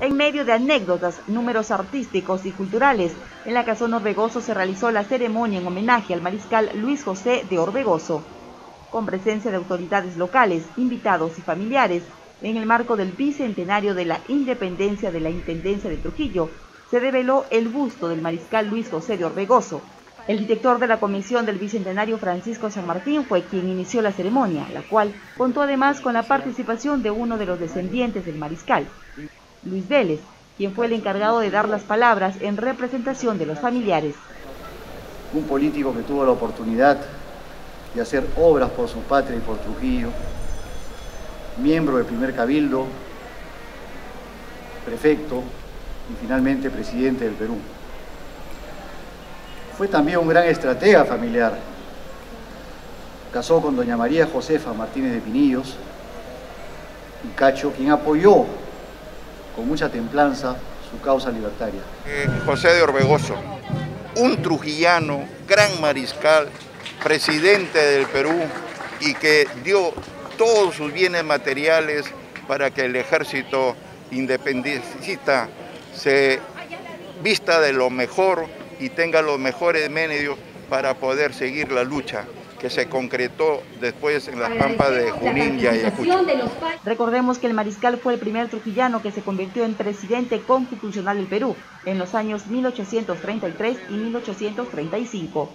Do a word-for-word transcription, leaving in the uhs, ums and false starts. en medio de anécdotas, números artísticos y culturales. En la Casona Orbegoso se realizó la ceremonia en homenaje al mariscal Luis José de Orbegoso, con presencia de autoridades locales, invitados y familiares, en el marco del Bicentenario de la Independencia de la Intendencia de Trujillo. Se reveló el busto del mariscal Luis José de Orbegoso. El director de la Comisión del Bicentenario, Francisco San Martín, fue quien inició la ceremonia, la cual contó además con la participación de uno de los descendientes del mariscal, Luis Vélez, quien fue el encargado de dar las palabras en representación de los familiares. Un político que tuvo la oportunidad de hacer obras por su patria y por Trujillo, miembro del primer cabildo, prefecto y finalmente presidente del Perú. Fue también un gran estratega familiar. Casó con doña María Josefa Martínez de Pinillos y Cacho, quien apoyó con mucha templanza su causa libertaria. Eh, José de Orbegoso, un trujillano, gran mariscal, presidente del Perú, y que dio todos sus bienes materiales para que el ejército independentista se vista de lo mejor y tenga los mejores medios para poder seguir la lucha que se concretó después en las Pampas de Junín y Ayacucho. Recordemos que el mariscal fue el primer trujillano que se convirtió en presidente constitucional del Perú en los años mil ochocientos treinta y tres y mil ochocientos treinta y cinco.